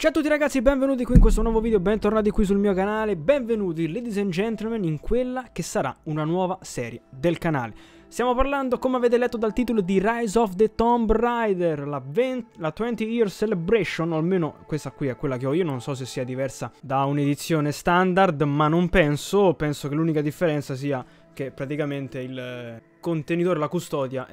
Ciao a tutti ragazzi, benvenuti qui in questo nuovo video, bentornati qui sul mio canale, benvenuti ladies and gentlemen in quella che sarà una nuova serie del canale. Stiamo parlando, come avete letto dal titolo, di Rise of the Tomb Raider, la 20 Year Celebration, o almeno questa qui è quella che ho io, non so se sia diversa da un'edizione standard, ma non penso, penso che l'unica differenza sia che praticamente il contenitore, la custodia,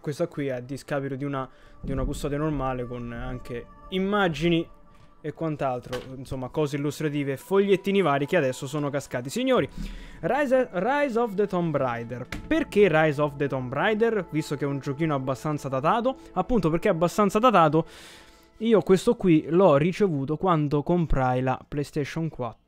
questa qui è a discapito di una custodia normale con anche immagini e quant'altro, insomma cose illustrative, fogliettini vari che adesso sono cascati. Signori, Rise of the Tomb Raider. Perché Rise of the Tomb Raider? Visto che è un giochino abbastanza datato, appunto perché è abbastanza datato, io questo qui l'ho ricevuto quando comprai la PlayStation 4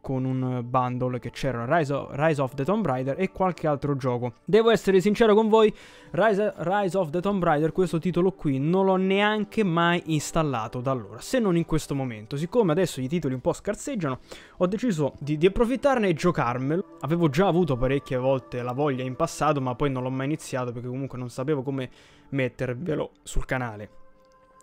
con un bundle che c'era Rise of the Tomb Raider e qualche altro gioco. Devo essere sincero con voi, Rise of the Tomb Raider, questo titolo qui non l'ho neanche mai installato da allora, se non in questo momento. Siccome adesso i titoli un po' scarseggiano, ho deciso di approfittarne e giocarmelo. Avevo già avuto parecchie volte la voglia in passato, ma poi non l'ho mai iniziato perché comunque non sapevo come mettervelo sul canale.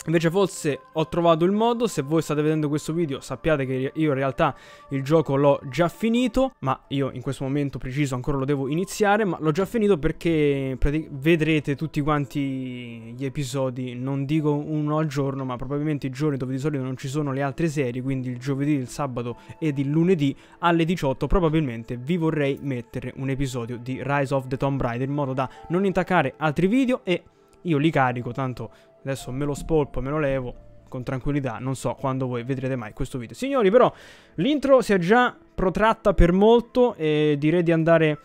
Invece forse ho trovato il modo. Se voi state vedendo questo video sappiate che io in realtà il gioco l'ho già finito, ma io in questo momento preciso ancora lo devo iniziare, ma l'ho già finito perché vedrete tutti quanti gli episodi, non dico uno al giorno, ma probabilmente i giorni dove di solito non ci sono le altre serie, quindi il giovedì, il sabato ed il lunedì alle 18 probabilmente vi vorrei mettere un episodio di Rise of the Tomb Raider in modo da non intaccare altri video e io li carico, tanto adesso me lo spolpo, me lo levo con tranquillità, non so quando voi vedrete mai questo video. Signori, però l'intro si è già protratta per molto e direi di andare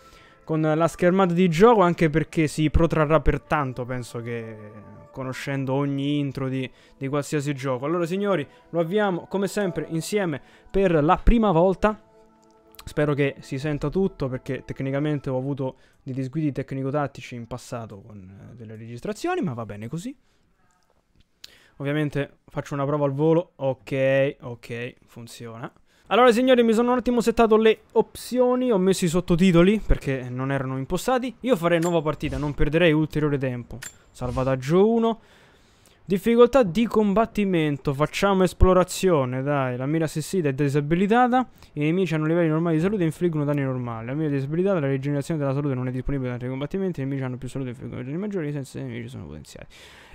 con la schermata di gioco, anche perché si protrarrà per tanto, penso che conoscendo ogni intro di qualsiasi gioco. Allora signori, lo avviamo come sempre insieme per la prima volta. Spero che si senta tutto perché tecnicamente ho avuto dei disguidi tecnico-tattici in passato con delle registrazioni, ma va bene così. Ovviamente faccio una prova al volo. Ok, ok, funziona. Allora signori, mi sono un attimo settato le opzioni, ho messo i sottotitoli perché non erano impostati. Io farei nuova partita, non perderei ulteriore tempo. Salvataggio 1. Difficoltà di combattimento, facciamo esplorazione, dai. La mira assistita è disabilitata, i nemici hanno livelli normali di salute e infliggono danni normali. La mira disabilitata, la rigenerazione della salute non è disponibile durante i combattimenti, i nemici hanno più salute e infliggono danni maggiori, senza i nemici sono potenziali.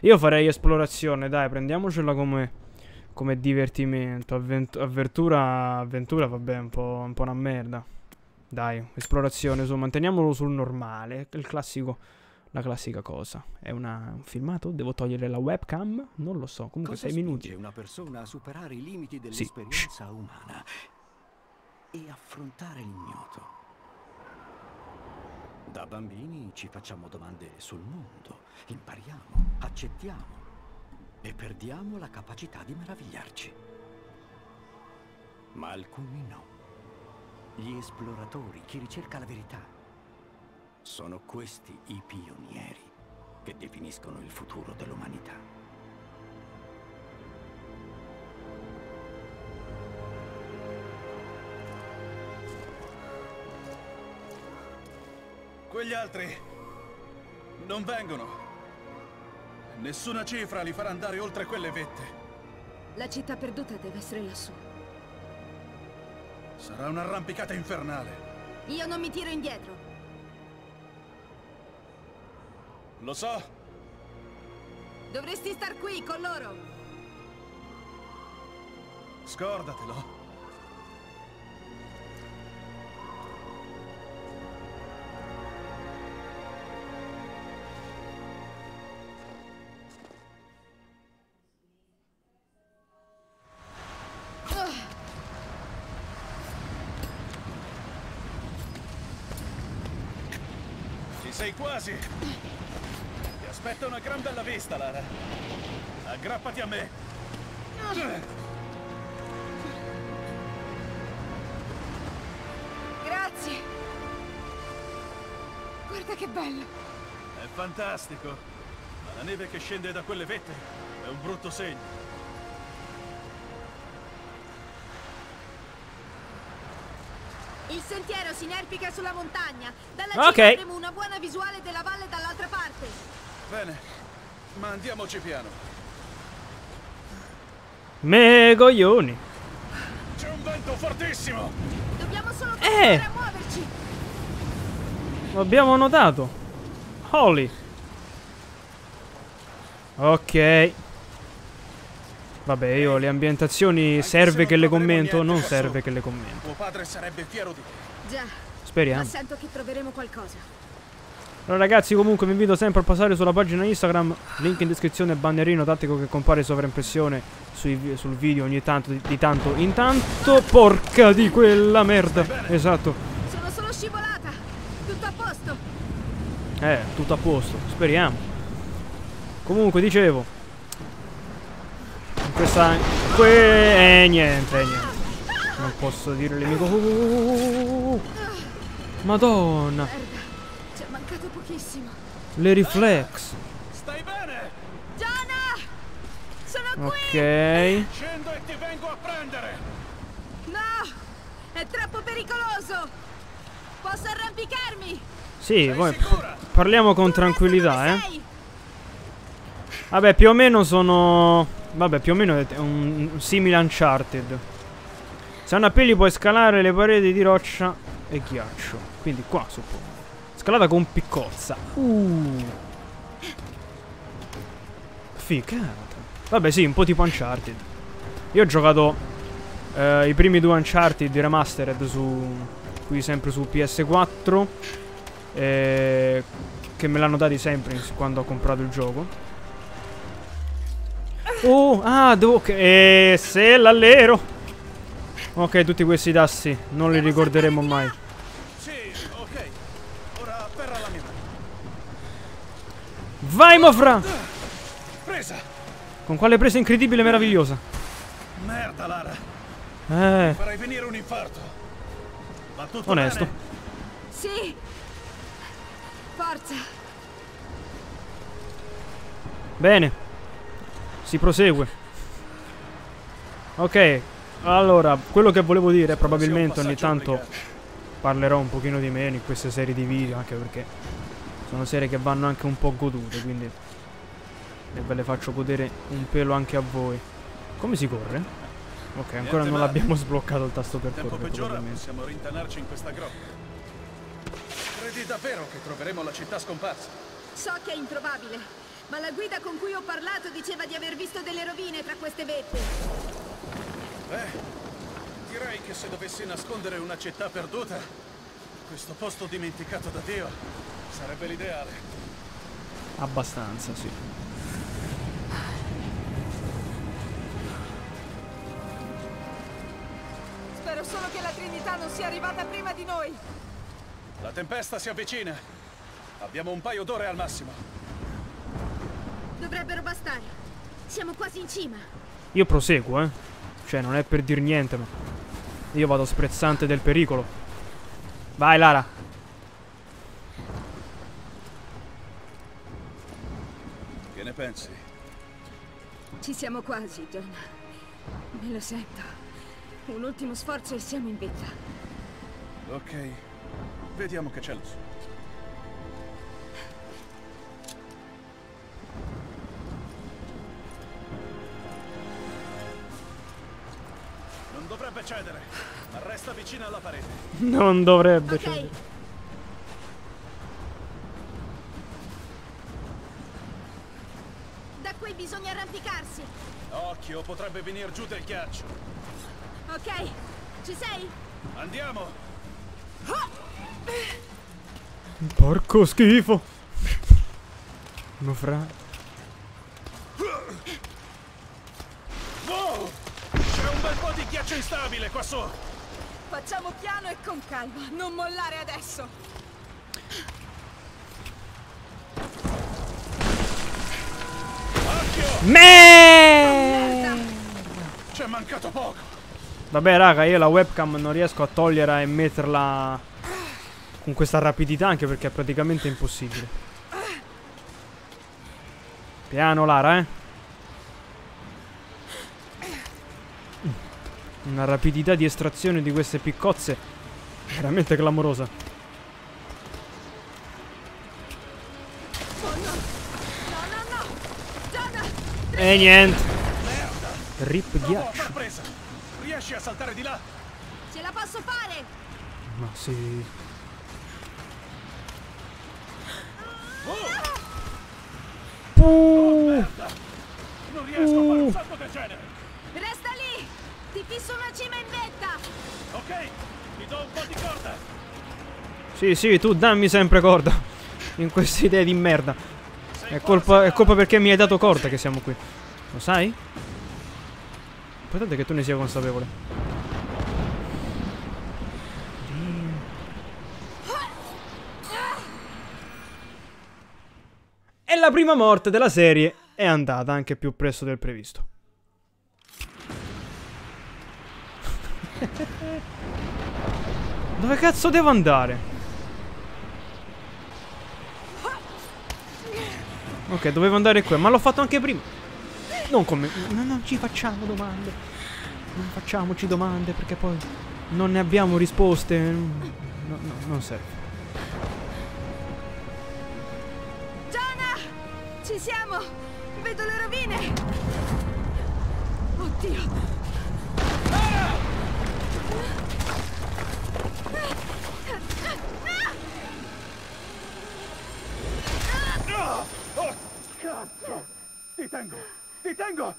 Io farei esplorazione, dai, prendiamocela come divertimento. Avventura, vabbè, un po' una merda. Dai, esplorazione, insomma, manteniamolo sul normale, il classico. La classica cosa. È un filmato? Devo togliere la webcam? Non lo so. Comunque 6 minuti. Cosa spinge una persona a superare i limiti dell'esperienza umana e affrontare l'ignoto? Da bambini ci facciamo domande sul mondo, impariamo, accettiamo e perdiamo la capacità di meravigliarci. Ma alcuni no. Gli esploratori, chi ricerca la verità. Sono questi i pionieri che definiscono il futuro dell'umanità. Quegli altri non vengono. Nessuna cifra li farà andare oltre quelle vette. La città perduta deve essere lassù. Sarà un'arrampicata infernale. Io non mi tiro indietro. Lo so. Dovresti star qui con loro. Scordatelo. Ci sei quasi. Aspetta una gran bella vista, Lara. Aggrappati a me. Grazie. Guarda che bello. È fantastico. Ma la neve che scende da quelle vette è un brutto segno. Il sentiero si inerpica sulla montagna. Dalla cima avremo una buona visuale della valle dall'altra parte. Bene, ma andiamoci piano. Me coglioni. C'è un vento fortissimo. Dobbiamo solo continuare a muoverci. L'abbiamo notato. Holly. Ok. Vabbè, io le ambientazioni serve che le commento, non serve che le commento. Tuo padre sarebbe fiero di te. Già. Speriamo. Ma sento che troveremo qualcosa. Allora ragazzi, comunque vi invito sempre a passare sulla pagina Instagram, link in descrizione, bannerino tattico che compare sovraimpressione sul video ogni tanto, di tanto in tanto. Porca di quella merda. Esatto. Sono solo scivolata. Tutto a posto. Tutto a posto, speriamo. Comunque dicevo, questa niente. Non posso dire nemico. Madonna. Le reflex. Stai bene? Gianna! Sono qui! Ok. Scendo e ti vengo a prendere. No! È troppo pericoloso. Posso arrampicarmi? Sì, poi parliamo con tranquillità, Vabbè, più o meno sono è un simile Uncharted. Se non appelli puoi scalare le pareti di roccia e ghiaccio. Quindi qua suppongo. Scalata con piccozza. Ficata. Vabbè sì, un po' tipo Uncharted. Io ho giocato i primi due Uncharted Remastered qui sempre su PS4, che me l'hanno dati sempre quando ho comprato il gioco. Devo... se l'allero. Ok, tutti questi tassi non li ricorderemo mai. Vai, Mofra! Presa! Con quale presa incredibile e meravigliosa! Merda, Lara! Farai venire un infarto! Ma tutto onesto! Bene? Sì! Forza! Bene! Si prosegue! Ok, allora, quello che volevo dire, probabilmente ogni tanto parlerò un pochino di meno in queste serie di video, anche perché sono serie che vanno anche un po' godute, quindi ve le faccio godere un pelo anche a voi. Come si corre? Ok, ancora non l'abbiamo sbloccato il tasto per correre, probabilmente. Possiamo rintanarci in questa grotta. Credi davvero che troveremo la città scomparsa? So che è introvabile, ma la guida con cui ho parlato diceva di aver visto delle rovine tra queste vette. Direi che se dovessi nascondere una città perduta, questo posto dimenticato da Dio sarebbe l'ideale. Abbastanza, sì. Spero solo che la Trinità non sia arrivata prima di noi. La tempesta si avvicina. Abbiamo un paio d'ore al massimo. Dovrebbero bastare. Siamo quasi in cima. Io proseguo, Cioè, non è per dir niente, ma io vado sprezzante del pericolo. Vai, Lara. Pensi? Ci siamo quasi, John. Me lo sento. Un ultimo sforzo e siamo in vita. Ok, vediamo che c'è lassù. Non dovrebbe cedere, ma resta vicino alla parete. Non dovrebbe cedere. Bisogna arrampicarsi. Occhio, potrebbe venire giù del ghiaccio. Ok, ci sei? Andiamo. Porco schifo. No, fra. Wow! C'è un bel po' di ghiaccio instabile qua sopra. Facciamo piano e con calma. Non mollare adesso. C'è mancato poco. Vabbè raga, io la webcam non riesco a toglierla e metterla con questa rapidità, anche perché è praticamente impossibile. Piano Lara, Una rapidità di estrazione di queste piccozze veramente clamorosa. E niente. Rip ghiaccio. Riesci a saltare di là? Ce la posso fare? Ma sì. Non riesco a fare un salto del genere. Resta lì! Ti fisso una cima in vetta! Ok, ti do un po' di corda! Sì, sì, tu dammi sempre corda! In queste idee di merda! È colpa perché mi hai dato corda che siamo qui! Lo sai? L'importante è che tu ne sia consapevole. E la prima morte della serie è andata anche più presto del previsto. Dove cazzo devo andare? Ok, dovevo andare qua, ma l'ho fatto anche prima. Non come... Non ci facciamo domande. Non facciamoci domande perché poi non ne abbiamo risposte. No, no, non serve. Gianna! Ci siamo! Vedo le rovine! Oddio! Oh, cazzo! Ti tengo! Ti tengo!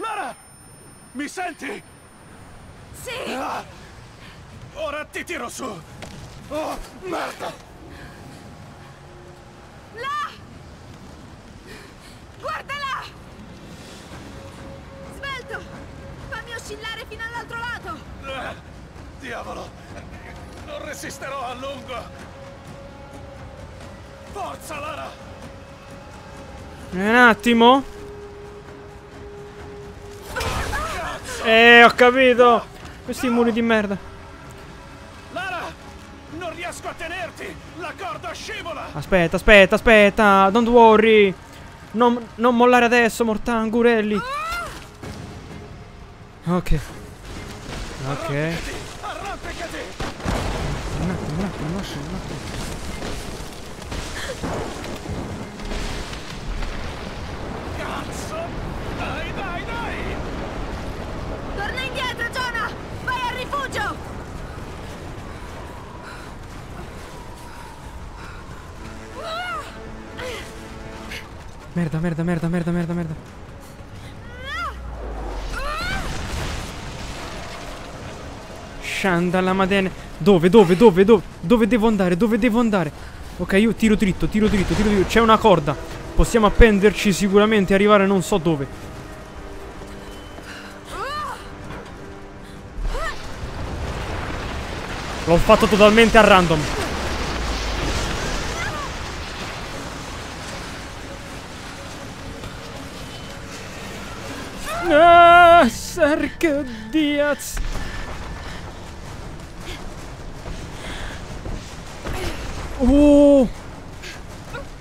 Lara! Mi senti? Sì! Ah, ora ti tiro su! Oh, merda! Là! Guarda là! Svelto! Fammi oscillare fino all'altro lato! Ah, diavolo! Non resisterò a lungo! Forza, Lara! Un attimo! Ho capito! Questi muri di merda. Lara! Non riesco a tenerti! La corda scivola! Aspetta, aspetta, aspetta! Don't worry! Non mollare adesso, mortangurelli! Ok. Ok. Arrampicati! Un attimo. Cazzo! Dai! Torna indietro, Jonah! Vai al rifugio! Merda. Scianda la madene. Dove devo andare? Ok, io tiro dritto. C'è una corda. Possiamo appenderci sicuramente e arrivare non so dove. L'ho fatto totalmente a random. No, Sergio Diaz.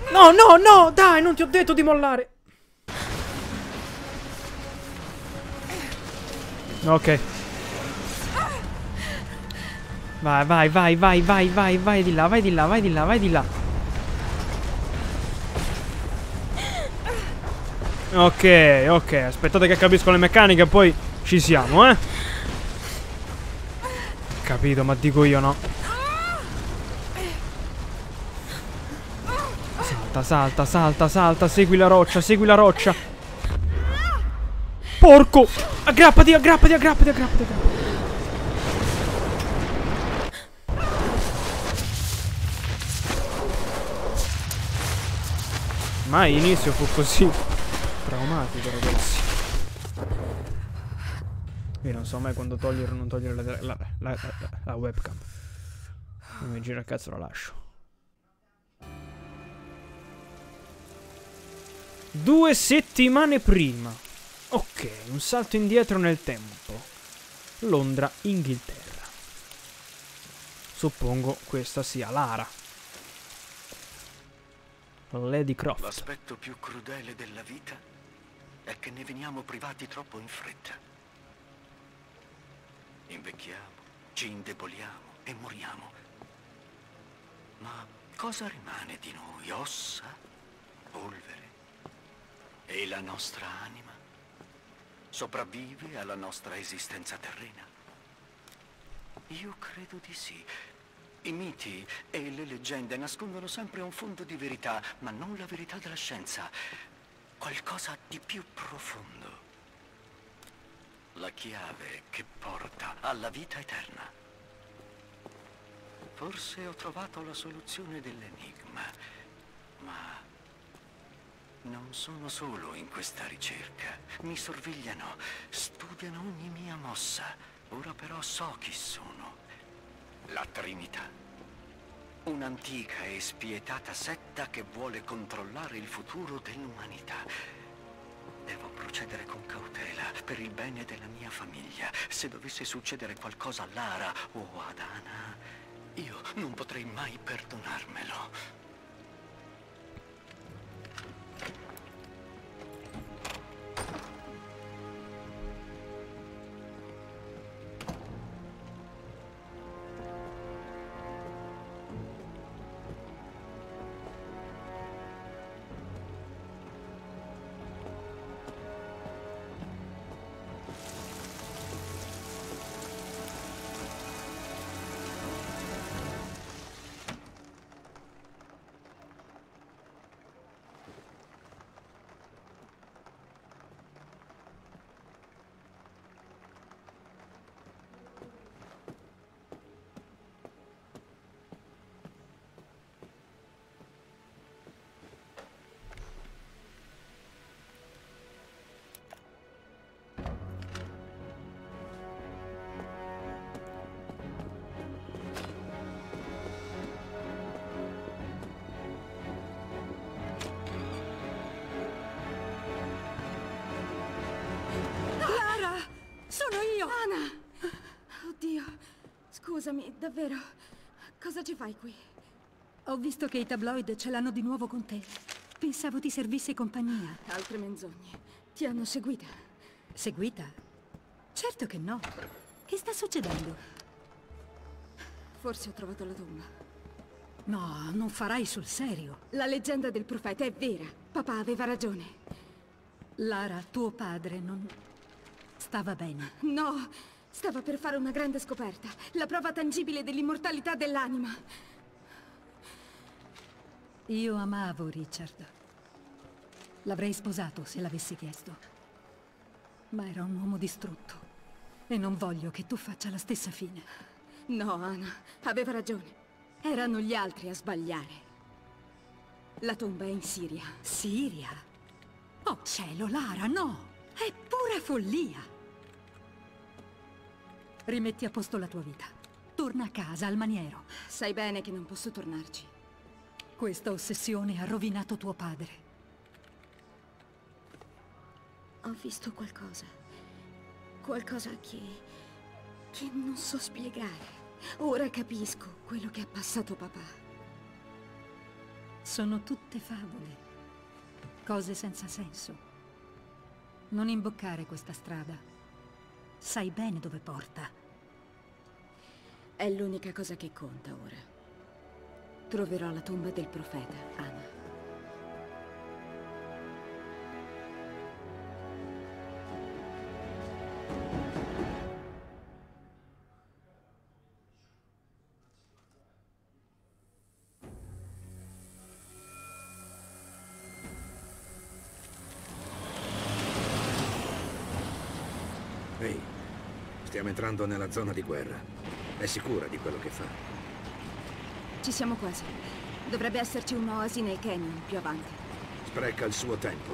No, dai, non ti ho detto di mollare. Ok. Vai di là, vai di là. Ok, aspettate che capisco le meccaniche e poi ci siamo, eh. Capito, ma dico io no. Salta, segui la roccia. Porco! Aggrappati. Ma l'inizio fu così traumatico, ragazzi. Io non so mai quando togliere o non togliere la webcam. Non mi gira il cazzo, la lascio. 2 settimane prima. Ok, un salto indietro nel tempo. Londra, Inghilterra. Suppongo questa sia Lara. Lady Croft. L'aspetto più crudele della vita è che ne veniamo privati troppo in fretta. Invecchiamo, ci indeboliamo e moriamo. Ma cosa rimane di noi? Ossa, polvere e la nostra anima? sopravvive alla nostra esistenza terrena? Io credo di sì. I miti e le leggende nascondono sempre un fondo di verità, ma non la verità della scienza. Qualcosa di più profondo. La chiave che porta alla vita eterna. Forse ho trovato la soluzione dell'enigma, ma non sono solo in questa ricerca. Mi sorvegliano, studiano ogni mia mossa. Ora però so chi sono. La Trinità. Un'antica e spietata setta che vuole controllare il futuro dell'umanità. Devo procedere con cautela per il bene della mia famiglia. Se dovesse succedere qualcosa a Lara o ad Anna, io non potrei mai perdonarmelo. Scusami, davvero. Cosa ci fai qui? Ho visto che i tabloid ce l'hanno di nuovo con te. Pensavo ti servisse compagnia. Altre menzogne. Ti hanno seguita. Seguita? Certo che no. Che sta succedendo? Forse ho trovato la tomba. No, non farai sul serio. La leggenda del profeta è vera. Papà aveva ragione. Lara, tuo padre non... stava bene. No! Stava per fare una grande scoperta, la prova tangibile dell'immortalità dell'anima. Io amavo Richard. L'avrei sposato se l'avessi chiesto. Ma era un uomo distrutto. E non voglio che tu faccia la stessa fine. No, Anna, aveva ragione. Erano gli altri a sbagliare. La tomba è in Siria. Siria? Oh cielo, Lara, no! È pura follia! Rimetti a posto la tua vita. Torna a casa, al maniero. Sai bene che non posso tornarci. Questa ossessione ha rovinato tuo padre. Ho visto qualcosa. Qualcosa che non so spiegare. Ora capisco quello che ha passato papà. Sono tutte favole. Cose senza senso. Non imboccare questa strada. Sai bene dove porta. È l'unica cosa che conta ora. Troverò la tomba del profeta, Anna. Stiamo entrando nella zona di guerra. È sicura di quello che fa? Ci siamo quasi. Dovrebbe esserci un'oasi nel canyon più avanti. Spreca il suo tempo.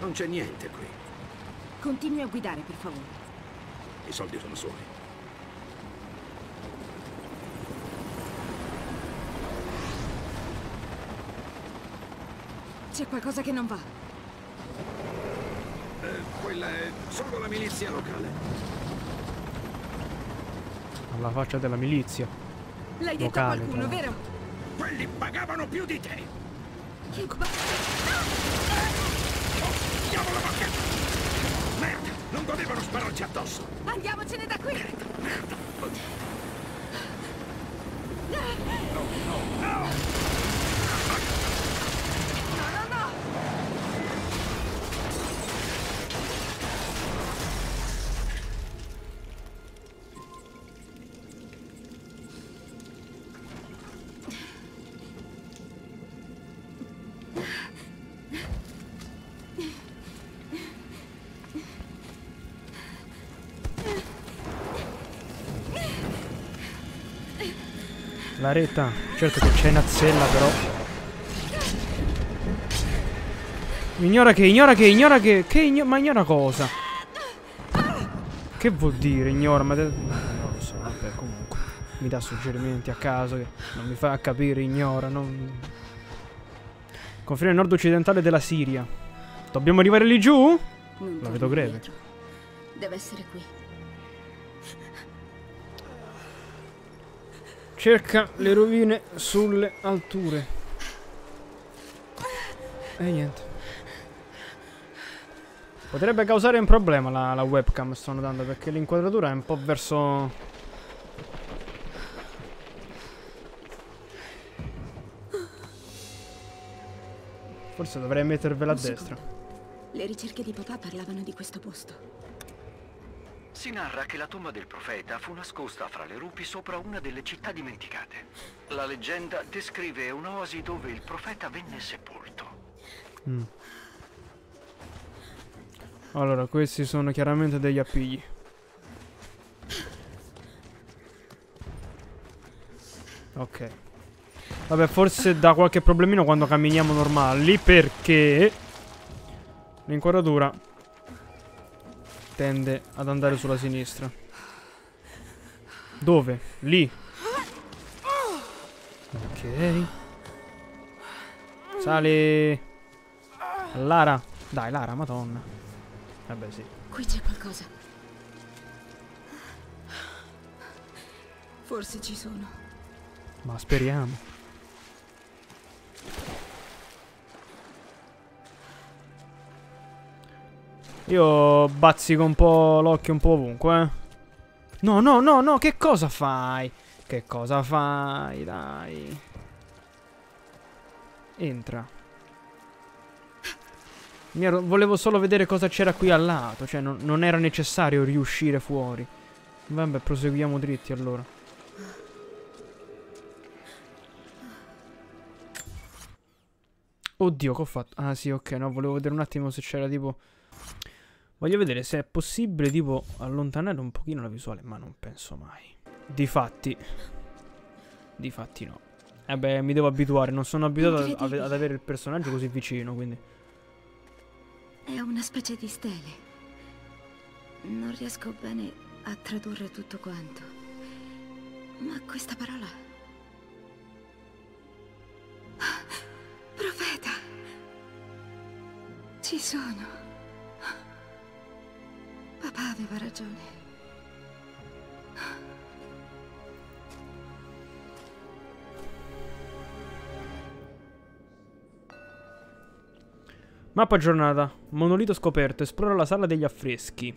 Non c'è niente qui. Continui a guidare, per favore. I soldi sono suoi. C'è qualcosa che non va. Quella è solo la milizia locale. Alla faccia della milizia. L'hai detto a qualcuno, vero? Quelli pagavano più di te. Che diavolo, ma merda, non dovevano spararci addosso. Andiamocene da qui. Merda. No, no, no. No, no, no. La retta, certo che c'è Nazzella però. Ignora che... ma ignora cosa? Che vuol dire ignora? Ma... non lo so, vabbè, comunque. Mi dà suggerimenti a caso che non mi fa capire, ignora, non... Confine nord-occidentale della Siria. Dobbiamo arrivare lì giù? La vedo greve. Deve essere qui. Cerca le rovine sulle alture. E niente. Potrebbe causare un problema la webcam, sto notando, perché l'inquadratura è un po' verso... Forse dovrei mettervela a destra. Le ricerche di papà parlavano di questo posto. Si narra che la tomba del profeta fu nascosta fra le rupi sopra una delle città dimenticate. La leggenda descrive un'oasi dove il profeta venne sepolto. Allora, questi sono chiaramente degli appigli. Ok. Vabbè, forse dà qualche problemino quando camminiamo normali, perché l'inquadratura tende ad andare sulla sinistra. Dove? Lì. Ok. Sali. Lara. Dai, Lara, madonna. Vabbè, sì. Qui c'è qualcosa. Forse ci sono. Ma speriamo. Io bazzico un po' l'occhio un po' ovunque, No, no, no, no, che cosa fai? Che cosa fai, dai? Entra. Volevo solo vedere cosa c'era qui al lato, cioè non era necessario riuscire fuori. Vabbè, proseguiamo dritti allora. Oddio, che ho fatto? Ah sì, ok, no, volevo vedere un attimo se c'era tipo... Voglio vedere se è possibile tipo allontanare un pochino la visuale, ma non penso mai. Difatti no. Eh beh, mi devo abituare, non sono abituato ad avere il personaggio così vicino, quindi. È una specie di stele. Non riesco bene a tradurre tutto quanto. Ma questa parola... Profeta! Ci sono. Papà aveva ragione. Mappa aggiornata. Monolito scoperto. Esplora la sala degli affreschi.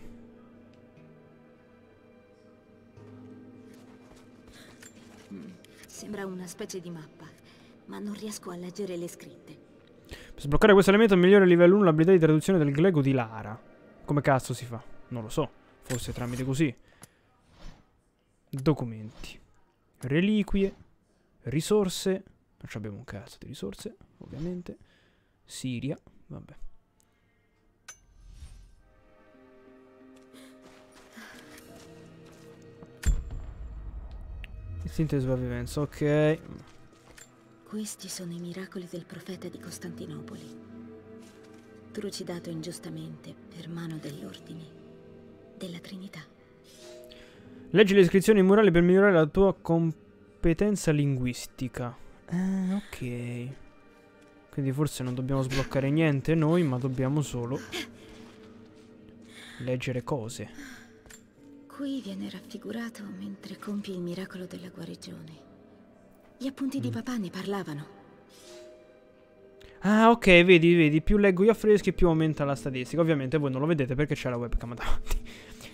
Sembra una specie di mappa, ma non riesco a leggere le scritte. Per sbloccare questo elemento migliora a livello 1 l'abilità di traduzione del greco di Lara. Come cazzo si fa? Non lo so, forse tramite così. Documenti, reliquie, risorse. Non abbiamo un cazzo di risorse, ovviamente. Siria, vabbè. Istinto di sopravvivenza, ok. Questi sono i miracoli del profeta di Costantinopoli, trucidato ingiustamente per mano dell'ordine della Trinità. Leggi le iscrizioni murali per migliorare la tua competenza linguistica. Ok. Quindi forse non dobbiamo sbloccare niente noi, ma dobbiamo solo leggere cose. Qui viene raffigurato mentre compie il miracolo della guarigione. Gli appunti di papà ne parlavano. Ah, ok, vedi, più leggo gli affreschi più aumenta la statistica. Ovviamente voi non lo vedete perché c'è la webcam davanti.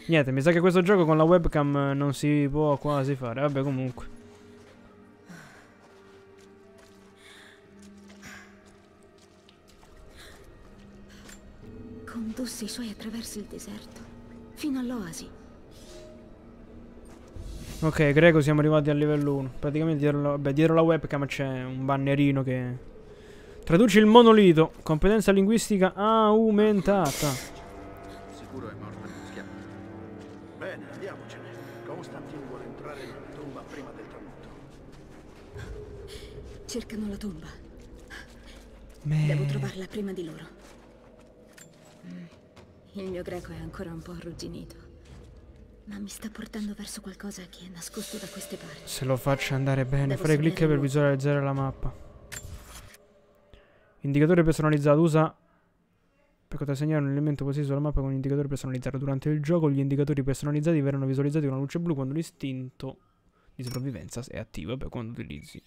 Niente, mi sa che questo gioco con la webcam non si può quasi fare. Vabbè, comunque. Condusse i suoi attraverso il deserto, fino all'oasi. Ok, Greco, siamo arrivati al livello 1. Praticamente dietro la webcam c'è un bannerino che... Traduci il monolito. Competenza linguistica aumentata. Sicuro è morto in schiavo. Bene, andiamocene. Constantin vuole entrare nella tomba prima del tramonto. Cercano la tomba. Devo trovarla prima di loro. Il mio greco è ancora un po' arrugginito, ma mi sta portando verso qualcosa che è nascosto da queste parti. Se lo faccio andare bene, fare clic per visualizzare la mappa. Indicatore personalizzato. Usa per poter segnare un elemento così sulla mappa con un indicatore personalizzato. Durante il gioco gli indicatori personalizzati verranno visualizzati con una luce blu quando l'istinto di sopravvivenza è attivo. Vabbè, quando utilizzi.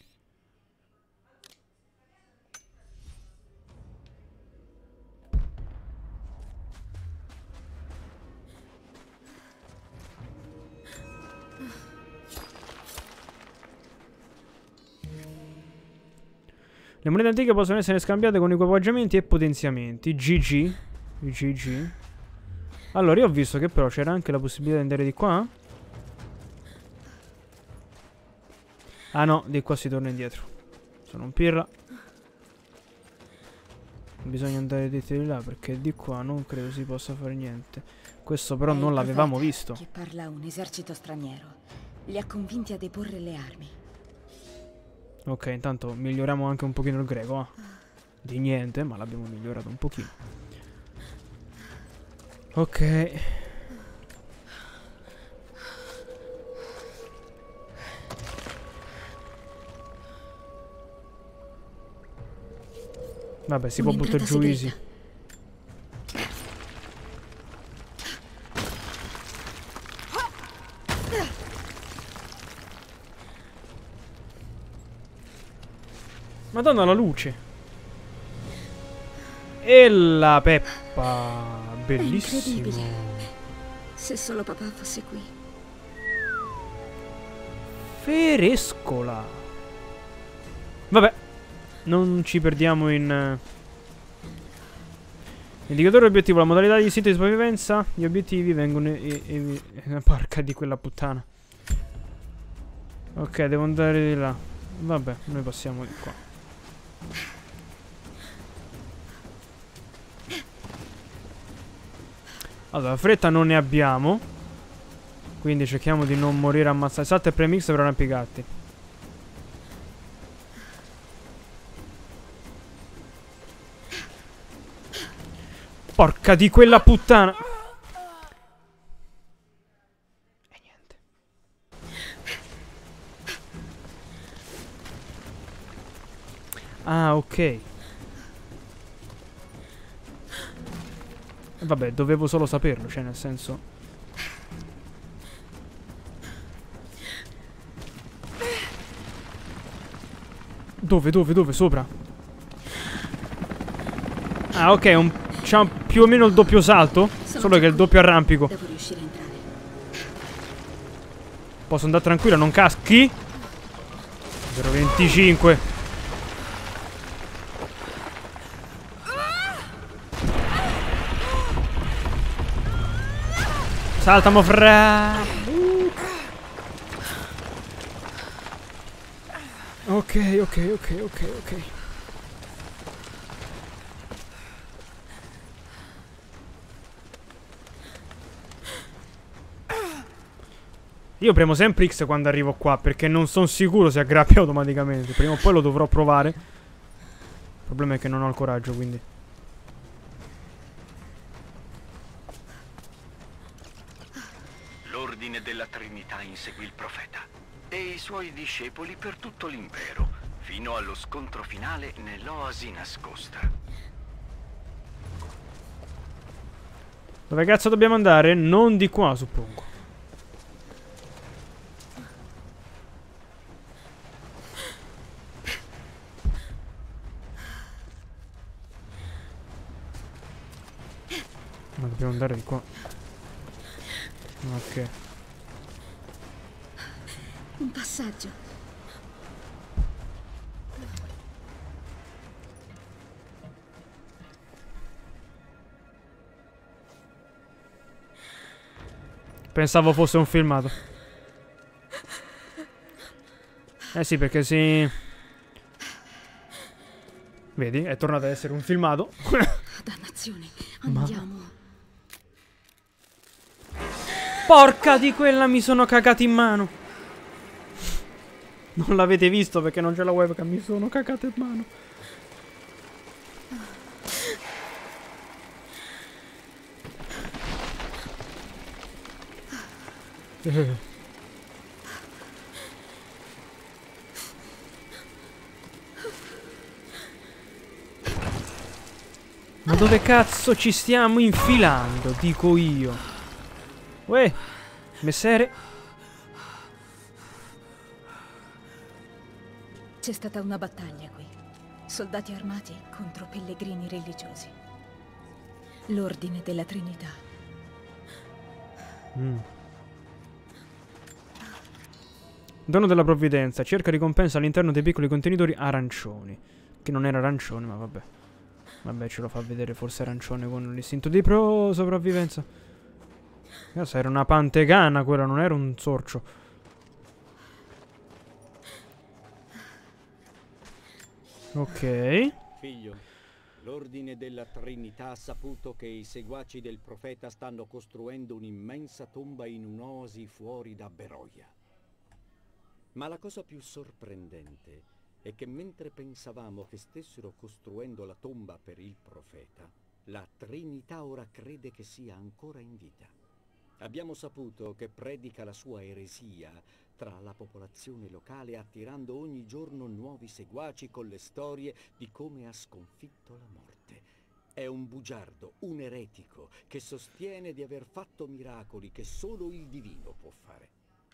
Le monete antiche possono essere scambiate con equipaggiamenti e potenziamenti. GG. GG. Allora, io ho visto che però c'era anche la possibilità di andare di qua. Ah no, di qua si torna indietro. Sono un pirla. Bisogna andare dietro di là perché di qua non credo si possa fare niente. Questo però non l'avevamo visto. Che parla un esercito straniero. Li ha convinti a deporre le armi. Ok, intanto miglioriamo anche un pochino il greco, eh. Di niente, ma l'abbiamo migliorato un pochino. Ok. Vabbè, si può buttare giù easy. Madonna, la luce. E la Peppa. Bellissimo. Incredibile. Se solo papà fosse qui. Ferescola. Vabbè, non ci perdiamo in indicatore obiettivo. La modalità di sito di sopravvivenza. Gli obiettivi vengono porca di quella puttana. Ok, devo andare di là. Vabbè, noi passiamo di qua. Allora, fretta non ne abbiamo, quindi cerchiamo di non morire ammazzati. Salta e premix per arrampicarti. Porca di quella puttana. E niente. Ah, ok. Vabbè, dovevo solo saperlo, cioè nel senso. Dove? Sopra? Ah, ok, c'ha più o meno il doppio salto, solo che è il doppio arrampico. Posso andare tranquillo, non caschi? 0,25. Salta, mo fra. Ok. Io premo sempre X quando arrivo qua, perché non sono sicuro se aggrappi automaticamente. Prima o poi lo dovrò provare. Il problema è che non ho il coraggio, quindi. Della Trinità inseguì il profeta e i suoi discepoli per tutto l'impero, fino allo scontro finale nell'oasi nascosta. Dove cazzo dobbiamo andare? Non di qua, suppongo. Ma dobbiamo andare di qua. Ok. Un passaggio. Pensavo fosse un filmato. Eh sì, perché si... Vedi, è tornato ad essere un filmato. Dannazione, andiamo. Porca di quella, mi sono cagato in mano. Non l'avete visto perché non c'è la webcam, mi sono cagato in mano. Ma dove cazzo ci stiamo infilando, dico io. Uè, messere. C'è stata una battaglia qui. Soldati armati contro pellegrini religiosi. L'ordine della Trinità. Dono della provvidenza. Cerca ricompensa all'interno dei piccoli contenitori arancioni. Che non era arancione, ma vabbè. Vabbè, ce lo fa vedere forse arancione con l'istinto di sopravvivenza. Cazzo, era una pantegana quella, non era un sorcio. Ok. Figlio, l'ordine della Trinità ha saputo che i seguaci del profeta stanno costruendo un'immensa tomba in un'oasi fuori da Beroia. Ma la cosa più sorprendente è che mentre pensavamo che stessero costruendo la tomba per il profeta, la Trinità ora crede che sia ancora in vita. Abbiamo saputo che predica la sua eresia tra la popolazione locale, attirando ogni giorno nuovi seguaci con le storie di come ha sconfitto la morte. È un bugiardo, un eretico, che sostiene di aver fatto miracoli che solo il divino può fare.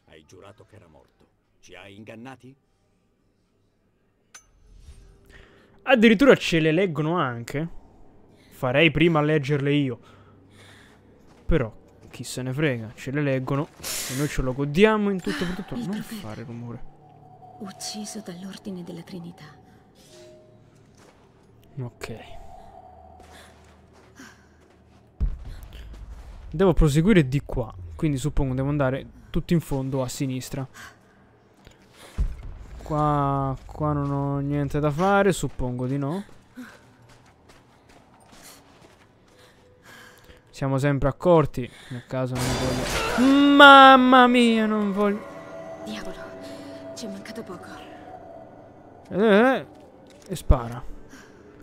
Hai giurato che era morto. Ci hai ingannati? Addirittura ce le leggono anche. Farei prima a leggerle io. Però chi se ne frega, ce le leggono e noi ce lo godiamo in tutto per tutto. Non fare rumore. Ucciso dall'ordine della Trinità. Ok. Devo proseguire di qua, quindi suppongo devo andare tutto in fondo a sinistra. Qua non ho niente da fare, suppongo di no. Siamo sempre accorti, nel caso non voglio... Mamma mia, non voglio... Diavolo, ci è mancato poco. E spara.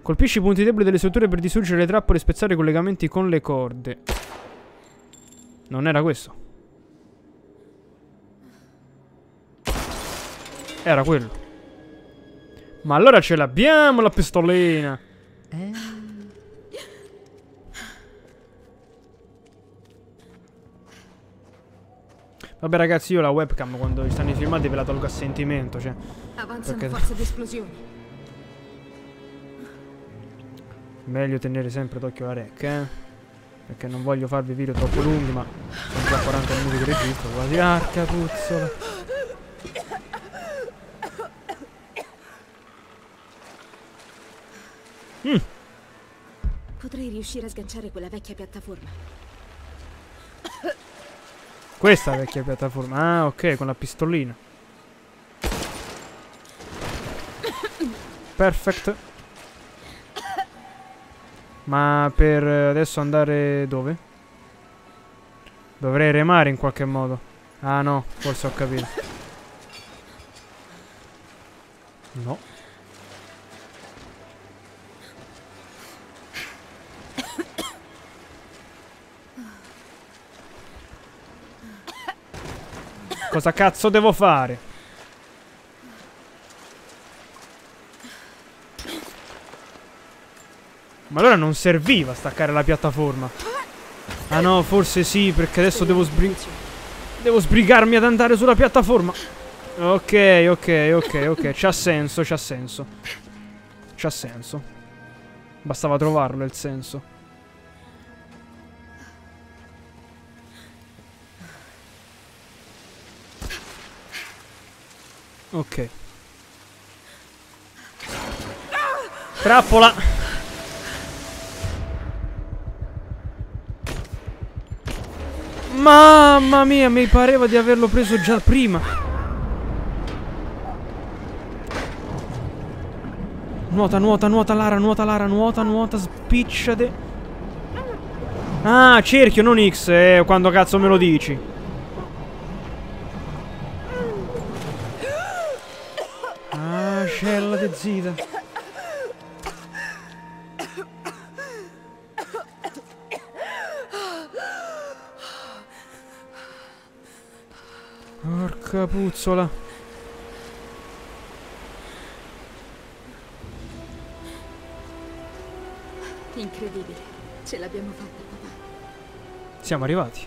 Colpisci i punti deboli delle strutture per distruggere le trappole e spezzare i collegamenti con le corde. Non era questo. Era quello. Ma allora ce l'abbiamo la pistolina! Vabbè ragazzi, io la webcam quando ci stanno i filmati ve la tolgo a sentimento, cioè. Avanzano perché... forze di esplosione. Meglio tenere sempre d'occhio la rec, perché non voglio farvi video troppo lunghi, ma sono già 40 minuti di registro, quasi arca puzzola. Potrei riuscire a sganciare quella vecchia piattaforma. Questa vecchia piattaforma. Ah, ok, con la pistolina. Perfect. Ma per adesso andare dove? Dovrei remare in qualche modo. Ah no, forse ho capito. No. Cosa cazzo devo fare? Ma allora non serviva staccare la piattaforma. Ah no, forse sì, perché adesso devo sbrigarmi ad andare sulla piattaforma. Ok, ok, ok, ok. C'ha senso, c'ha senso. C'ha senso. Bastava trovarlo il senso. Ok. Trappola. Mamma mia, mi pareva di averlo preso già prima. Nuota, nuota, nuota Lara, nuota Lara, nuota, nuota, spicciate. Ah, cerchio, non X, quando cazzo me lo dici. impazzita. Porca puzzola. Incredibile, ce l'abbiamo fatta, papà. Siamo arrivati.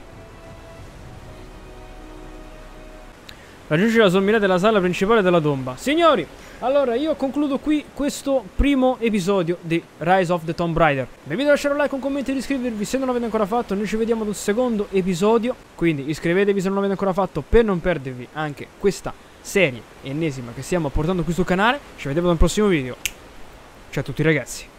Raggiungi la sommità della sala principale della tomba. Signori, allora io concludo qui questo primo episodio di Rise of the Tomb Raider. Vi invito a lasciare un like, un commento e di iscrivervi se non l'avete ancora fatto. Noi ci vediamo ad un secondo episodio, quindi iscrivetevi se non l'avete ancora fatto per non perdervi anche questa serie ennesima che stiamo portando qui sul canale. Ci vediamo da un prossimo video. Ciao a tutti ragazzi.